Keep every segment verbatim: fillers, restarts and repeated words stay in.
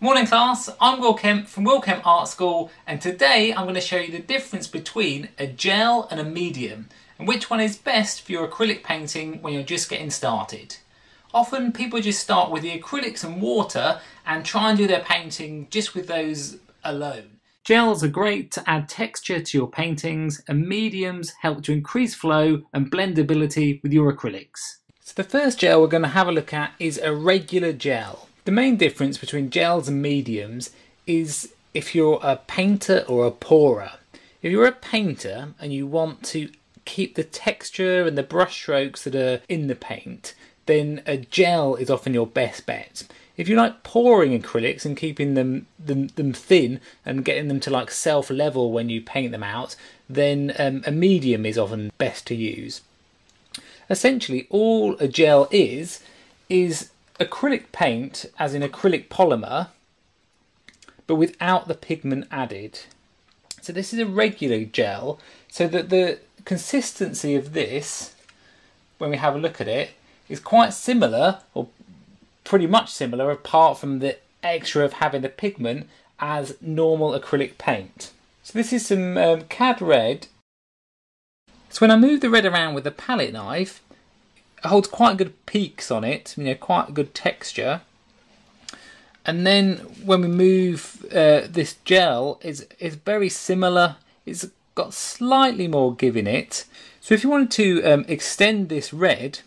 Morning class, I'm Will Kemp from Will Kemp Art School, and today I'm going to show you the difference between a gel and a medium and which one is best for your acrylic painting when you're just getting started. Often people just start with the acrylics and water and try and do their painting just with those alone. Gels are great to add texture to your paintings, and mediums help to increase flow and blendability with your acrylics. So the first gel we're going to have a look at is a regular gel. The main difference between gels and mediums is if you're a painter or a pourer. If you're a painter and you want to keep the texture and the brush strokes that are in the paint, then a gel is often your best bet. If you like pouring acrylics and keeping them, them, them thin and getting them to like self-level when you paint them out, then um, a medium is often best to use. Essentially all a gel is, is acrylic paint, as in acrylic polymer, but without the pigment added. So this is a regular gel, so that the consistency of this, when we have a look at it, is quite similar, or pretty much similar, apart from the extra of having the pigment, as normal acrylic paint. So this is some um, C A D Red. So when I move the red around with the palette knife, it holds quite good peaks on it, you know, quite good texture. And then when we move uh, this gel, it's, it's very similar. It's got slightly more give in it. So if you wanted to um, extend this red,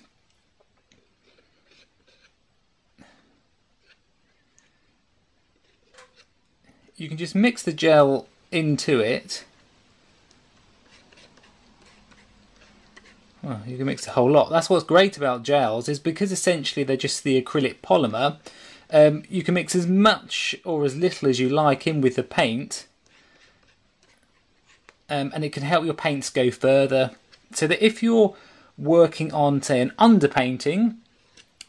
you can just mix the gel into it. Well, you can mix a whole lot. That's what's great about gels, is because essentially they're just the acrylic polymer, um, you can mix as much or as little as you like in with the paint, um, and it can help your paints go further. So that if you're working on, say, an underpainting,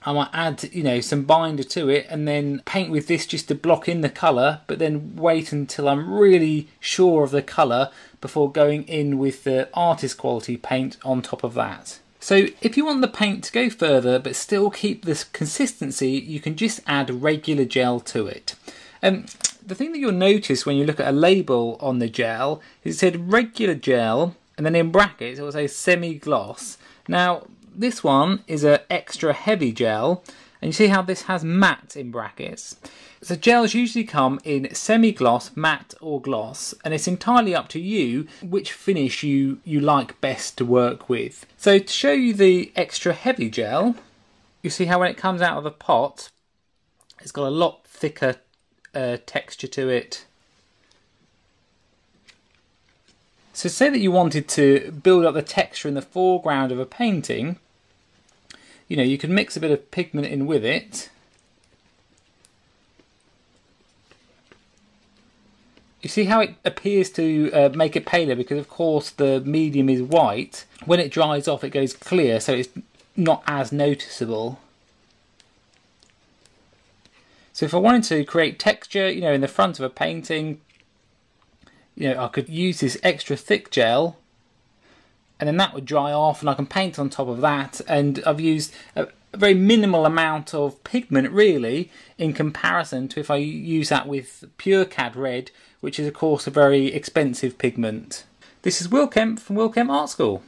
I might add, you know, some binder to it and then paint with this just to block in the colour, but then wait until I'm really sure of the colour before going in with the artist quality paint on top of that. So if you want the paint to go further but still keep this consistency, you can just add regular gel to it. Um, the thing that you'll notice when you look at a label on the gel is it said regular gel, and then in brackets it will say semi-gloss. Now, this one is an extra heavy gel, and you see how this has matte in brackets. So gels usually come in semi-gloss, matte or gloss, and it's entirely up to you which finish you, you like best to work with. So to show you the extra heavy gel, you see how when it comes out of the pot, it's got a lot thicker uh, texture to it. So say that you wanted to build up the texture in the foreground of a painting, you know, you could mix a bit of pigment in with it. You see how it appears to uh, make it paler, because of course the medium is white. When it dries off it goes clear, so it's not as noticeable. So if I wanted to create texture, you know, in the front of a painting, you know, I could use this extra thick gel, and then that would dry off and I can paint on top of that, and I've used a very minimal amount of pigment really in comparison to if I use that with pure C A D Red, which is of course a very expensive pigment. This is Will Kemp from Will Kemp Art School.